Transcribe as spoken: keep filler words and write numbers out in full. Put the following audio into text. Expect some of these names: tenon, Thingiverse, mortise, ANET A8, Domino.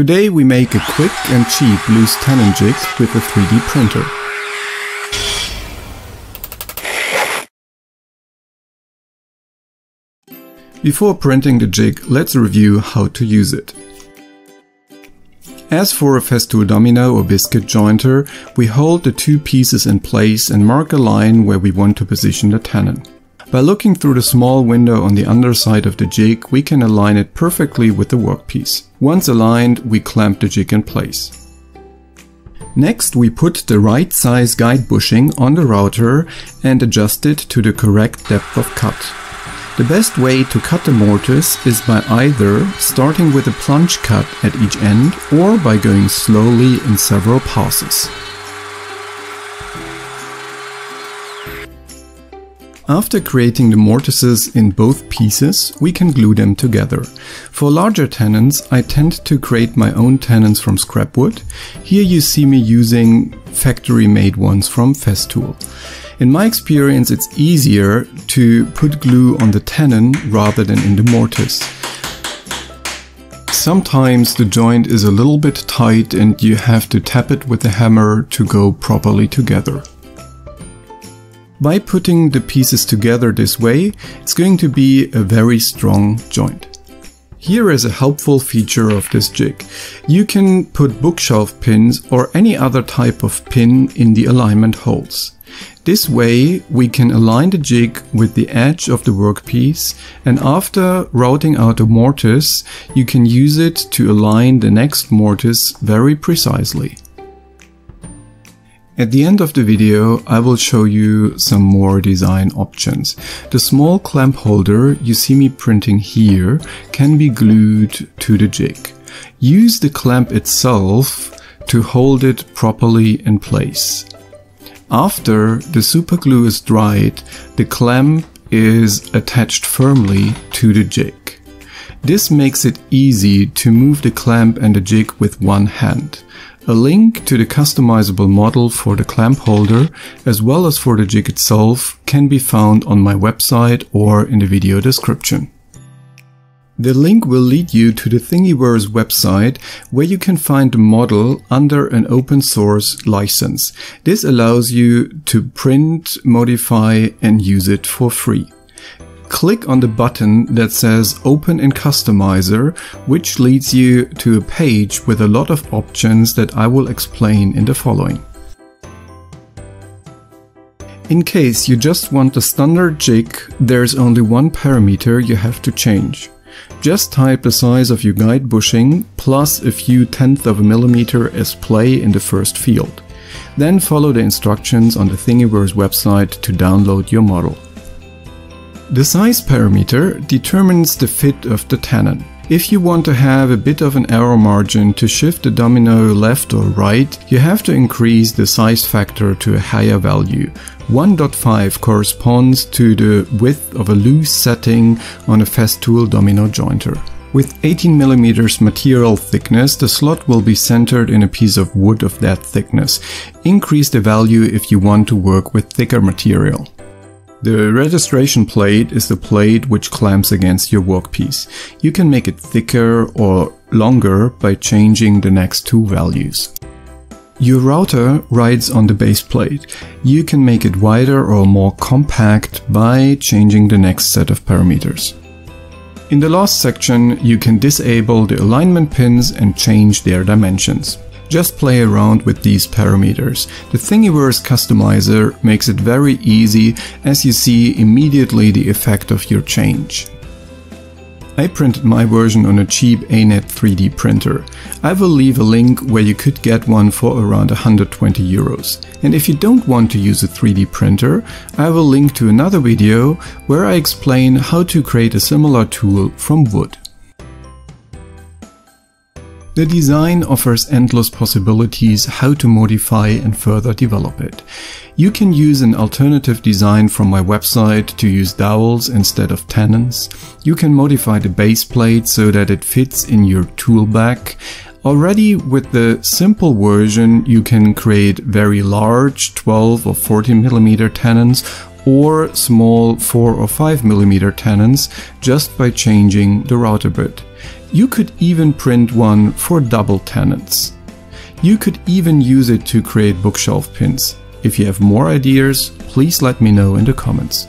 Today we make a quick and cheap loose tenon jig with a three D printer. Before printing the jig, let's review how to use it. As for a festool domino or biscuit jointer, we hold the two pieces in place and mark a line where we want to position the tenon. By looking through the small window on the underside of the jig, we can align it perfectly with the workpiece. Once aligned, we clamp the jig in place. Next, we put the right size guide bushing on the router and adjust it to the correct depth of cut. The best way to cut the mortise is by either starting with a plunge cut at each end or by going slowly in several passes. After creating the mortises in both pieces, we can glue them together. For larger tenons, I tend to create my own tenons from scrap wood. Here you see me using factory-made ones from Festool. In my experience, it's easier to put glue on the tenon rather than in the mortise. Sometimes the joint is a little bit tight and you have to tap it with a hammer to go properly together. By putting the pieces together this way, it's going to be a very strong joint. Here is a helpful feature of this jig. You can put bookshelf pins or any other type of pin in the alignment holes. This way we can align the jig with the edge of the workpiece, and after routing out a mortise, you can use it to align the next mortise very precisely. At the end of the video, I will show you some more design options. The small clamp holder you see me printing here can be glued to the jig. Use the clamp itself to hold it properly in place. After the superglue is dried, the clamp is attached firmly to the jig. This makes it easy to move the clamp and the jig with one hand. A link to the customizable model for the clamp holder, as well as for the jig itself, can be found on my website or in the video description. The link will lead you to the Thingiverse website, where you can find the model under an open source license. This allows you to print, modify, and use it for free. Click on the button that says Open in Customizer, which leads you to a page with a lot of options that I will explain in the following. In case you just want the standard jig, there's only one parameter you have to change. Just type the size of your guide bushing plus a few tenths of a millimeter as play in the first field. Then follow the instructions on the Thingiverse website to download your model. The size parameter determines the fit of the tenon. If you want to have a bit of an error margin to shift the domino left or right, you have to increase the size factor to a higher value. one point five corresponds to the width of a loose setting on a Festool domino jointer. With eighteen millimeter material thickness, the slot will be centered in a piece of wood of that thickness. Increase the value if you want to work with thicker material. The registration plate is the plate which clamps against your workpiece. You can make it thicker or longer by changing the next two values. Your router rides on the base plate. You can make it wider or more compact by changing the next set of parameters. In the last section, you can disable the alignment pins and change their dimensions. Just play around with these parameters. The Thingiverse customizer makes it very easy, as you see immediately the effect of your change. I printed my version on a cheap A net three D printer. I will leave a link where you could get one for around one hundred twenty euros. And if you don't want to use a three D printer, I will link to another video where I explain how to create a similar tool from wood. The design offers endless possibilities how to modify and further develop it. You can use an alternative design from my website to use dowels instead of tenons. You can modify the base plate so that it fits in your tool bag. Already with the simple version, you can create very large twelve or fourteen millimeter tenons or small four or five millimeter tenons just by changing the router bit. You could even print one for double tenants. You could even use it to create bookshelf pins. If you have more ideas, please let me know in the comments.